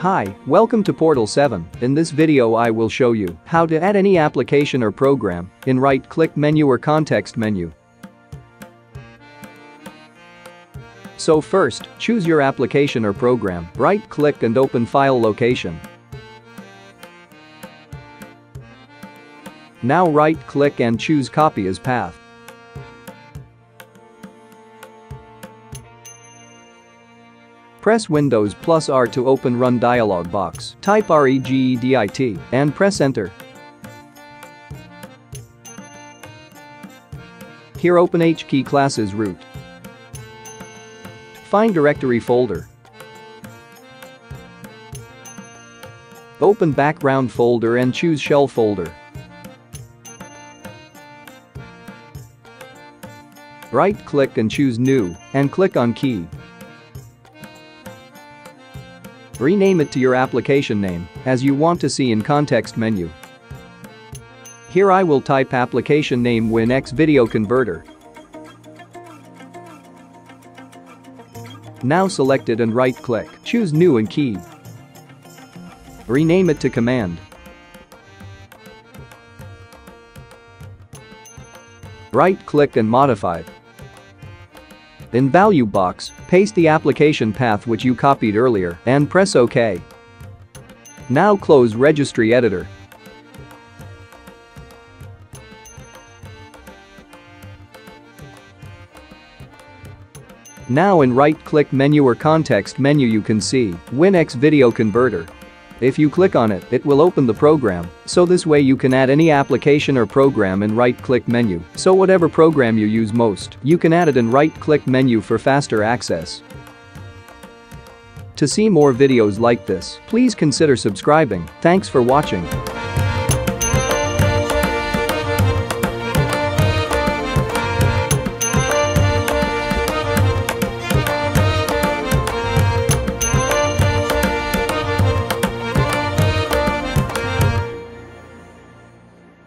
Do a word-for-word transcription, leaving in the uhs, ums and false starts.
Hi, welcome to Portal seven. In this video I will show you how to add any application or program in right-click menu or context menu. So first, choose your application or program, right-click and open file location. Now right-click and choose copy as path. Press Windows plus R to open Run dialog box, type REGEDIT, and press Enter. Here open H key classes root. Find directory folder. Open background folder and choose shell folder. Right-click and choose new, and click on key. Rename it to your application name, as you want to see in context menu. Here I will type application name WinX Video Converter. Now select it and right-click, choose new and key. Rename it to command. Right-click and modify. In value box, paste the application path which you copied earlier and press OK. Now close registry editor. Now in right-click menu or context menu you can see WinX Video Converter. If you click on it, it will open the program, so this way you can add any application or program in right-click menu, so whatever program you use most, you can add it in right-click menu for faster access. To see more videos like this, please consider subscribing. Thanks for watching.